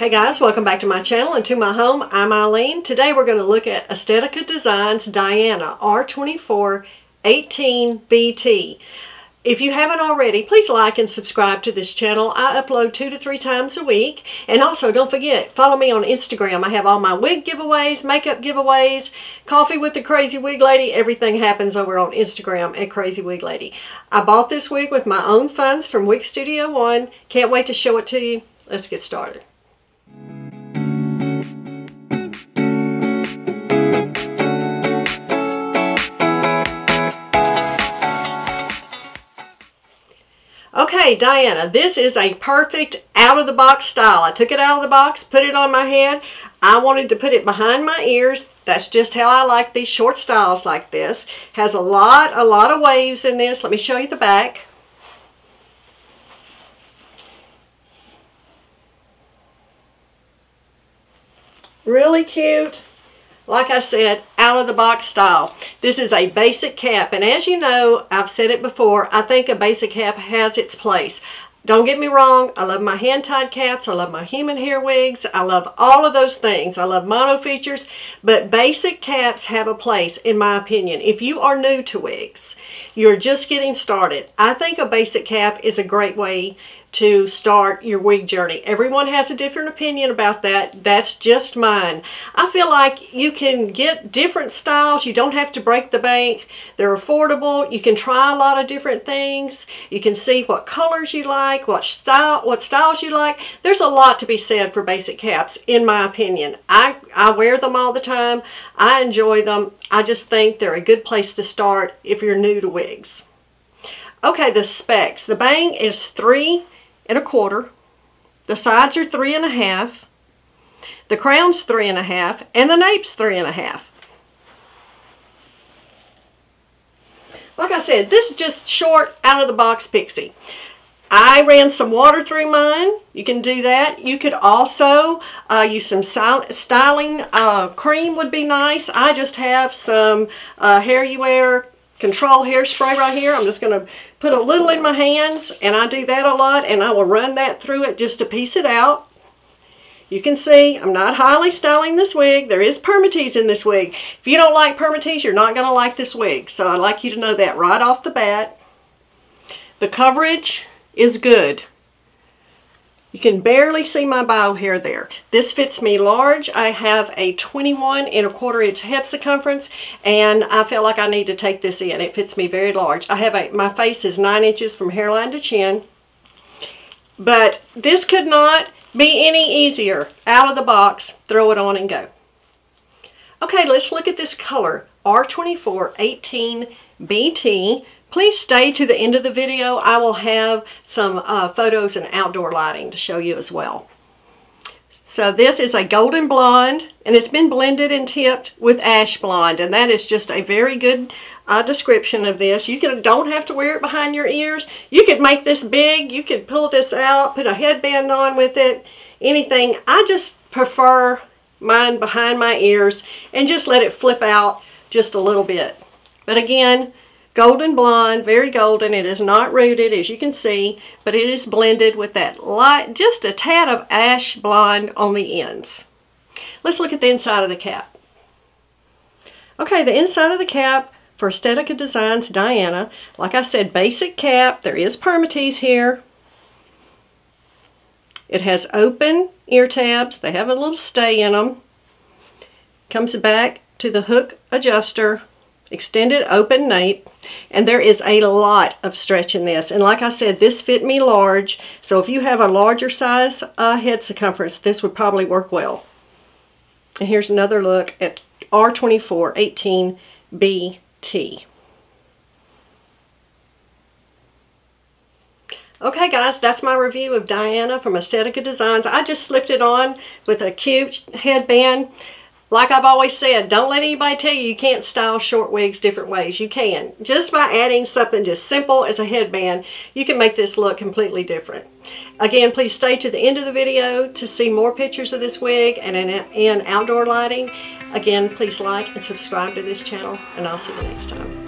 Hey guys, welcome back to my channel and to my home. I'm Eileen. Today we're going to look at Estetica Designs Diana R2418BT. If you haven't already, please like and subscribe to this channel. I upload 2 to 3 times a week. And also, don't forget, follow me on Instagram. I have all my wig giveaways, makeup giveaways, coffee with the Crazy Wig Lady. Everything happens over on Instagram at Crazywiglady. I bought this wig with my own funds from Wig Studio One. Can't wait to show it to you. Let's get started. Okay, Diana, this is a perfect out-of-the-box style. I took it out of the box, put it on my head. I wanted to put it behind my ears. That's just how I like these short styles like this. Has a lot of waves in this. Let me show you the back. Really cute. Like I said, out-of-the-box style. This is a basic cap, and as you know, I've said it before, I think a basic cap has its place. Don't get me wrong, I love my hand-tied caps, I love my human hair wigs, I love all of those things. I love mono features, but basic caps have a place, in my opinion. If you are new to wigs, you're just getting started, I think a basic cap is a great way to start your wig journey. Everyone has a different opinion about that. That's just mine. I feel like you can get different styles. You don't have to break the bank. They're affordable. You can try a lot of different things. You can see what colors you like, what styles you like. There's a lot to be said for basic caps, in my opinion. I wear them all the time. I enjoy them. I just think they're a good place to start if you're new to wigs. Okay, the specs. The bang is 3 1/4. The sides are 3 1/2. The crown's 3 1/2, and the nape's 3 1/2. Like I said, this is just short, out-of-the-box pixie. I ran some water through mine. You can do that. You could also use some styling cream would be nice. I just have some Hair You Wear Control hairspray right here. I'm just going to put a little in my hands, and I do that a lot, and I will run that through it just to piece it out. You can see I'm not highly styling this wig. There is permatease in this wig. If you don't like permatease, you're not going to like this wig. So I'd like you to know that right off the bat. The coverage is good. You can barely see my bio hair there. This fits me large. I have a 21 1/4 inch head circumference, and I feel like I need to take this in. It fits me very large. I have my face is 9 inches from hairline to chin, but this could not be any easier. Out of the box, throw it on and go. Okay, let's look at this color, R2418BT. Please stay to the end of the video. I will have some photos and outdoor lighting to show you as well. So this is a golden blonde, and it's been blended and tipped with ash blonde, and that is just a very good description of this. You don't have to wear it behind your ears. You could make this big. You could pull this out, put a headband on with it, anything. I just prefer mine behind my ears and just let it flip out just a little bit. But again, golden blonde, very golden. It is not rooted, as you can see, but it is blended with that light, just a tad of ash blonde on the ends. Let's look at the inside of the cap. Okay, the inside of the cap for Estetica Designs Diana. Like I said, basic cap. There is permatease here. It has open ear tabs. They have a little stay in them. Comes back to the hook adjuster. Extended open nape, and there is a lot of stretch in this, and like I said, this fit me large, so if you have a larger size head circumference, this would probably work well. And here's another look at R2418BT. Okay guys, that's my review of Diana from Estetica Designs. I just slipped it on with a cute headband. Like I've always said, don't let anybody tell you you can't style short wigs different ways. You can. Just by adding something just simple as a headband, you can make this look completely different. Again, please stay to the end of the video to see more pictures of this wig and outdoor lighting. Again, please like and subscribe to this channel, and I'll see you next time.